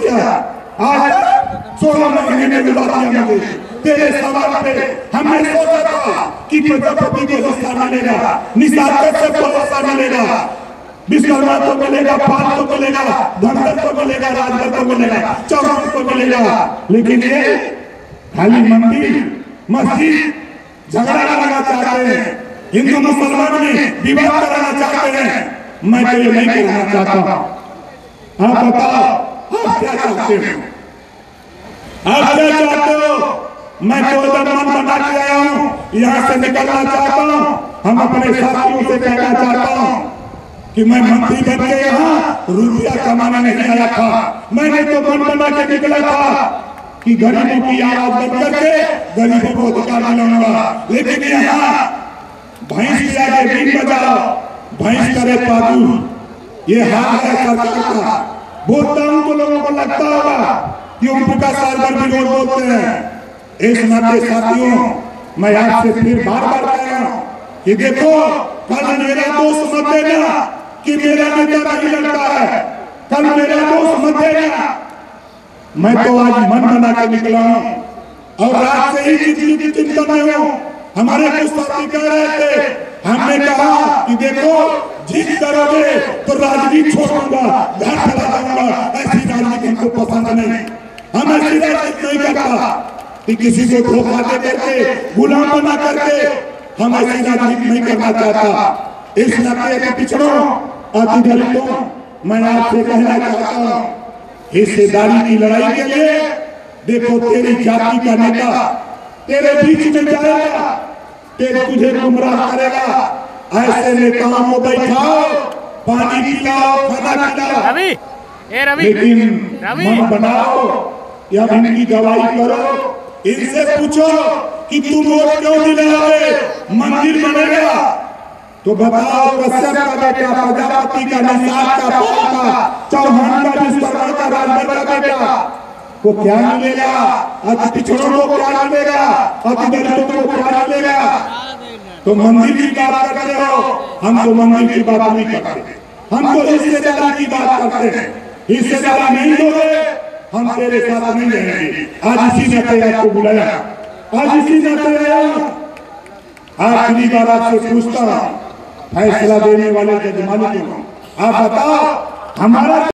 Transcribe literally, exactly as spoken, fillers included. किया आज सोलह महीने में विवाद किया गया। तेरे सवाल पे हमने सोचा था कि प्रजापति को हिस्सा मिलेगा, निशाचर से हिस्सा मिलेगा, विश्वकर्मा को मिलेगा, पाल को मिलेगा, धनदत्त को मिलेगा, राजदत्त को मिलेगा, चौहान को मिलेगा, लेकिन ये खाली मंदिर मस्जिद झगड़ा लगाना चाहते हैं, हिंदू मुसलमान में विवाद कराना चाहते हैं। मैं तो ये नहीं कहना चाहता। आप बताओ आप क्या चाहते हो, आप क्या चाहते हो? मैं तो मन बना के आया हूँ, यहाँ से निकलना चाहता हूँ। हम अपने साथियों से कहना चाहता हूँ कि मैं मंत्री बन के यहाँ रुपया कमाना नहीं आया था। मैंने तो मन बना के निकला था कि गरीबों की आवाज बंद करके गरीबों को दुकान मिलूंगा, लेकिन यहाँ भैंस के आगे बीन बजाओ, भैंस करे पादू, ये हाल है सरकार का। बोलता हूँ तो लोगों को लगता होगा कि उनका सालभर विरोध बोलते हैं। इस नाते साथियों मैं आपसे फिर बार बार कह रहा हूँ कि देखो कल मेरा दोस्त मत देना कि मेरा नेता नहीं लड़ता है, कल मेरा दोस्त मत देना। मैं तो आज मन बना के निकला हूँ और रात से ही चिंता में हूँ। हमारे कुछ साथी कह रहे थे, हमने कहा कि देखो जीत करोगे तो राजनीति छोड़ूंगा, घर चला जाऊंगा। ऐसी राजनीति हमको पसंद नहीं, हम ऐसी राजनीति नहीं करता कि किसी को धोखा दे करके गुलाम बना करके, हम ऐसी राजनीति नहीं करना चाहता। इस नाते के पिछड़ों अति दलितों मैं आपसे कहना चाहता हूँ, हिस्सेदारी की लड़ाई के लिए देखो तेरी जाति का नेता तेरे बीच में जाएगा, तेरे तुझे गुमराह करेगा। ऐसे नेताओं को बैठाओ, पानी पिलाओ, खाना खिलाओ, लेकिन मन बनाओ या इनकी गवाही करो। इनसे पूछो कि तुम वोट क्यों दिलाओगे, मंदिर बनेगा तो बताओ कश्यप का बेटा, प्रजापति का, निषाद का पोता, चौहान का, विश्वकर्मा का, राजदत्त का बेटा को क्या मिलेगा? अति पिछड़ों को क्या मिलेगा? अति दलितों को क्या मिलेगा? तो मंदिर की बात करते हो, हम तो मंदिर की बात नहीं करते, हम तो हिस्सेदारी की बात करते हैं। हिस्सेदारी नहीं दोगे हम तेरे साथ नहीं रहेंगे। आज इसी ने आपको बुलाया, आज इसी ने आया। आखिरी बार आपसे पूछता हूँ, फैसला देने वाले जज मालिक को आप बताओ हमारा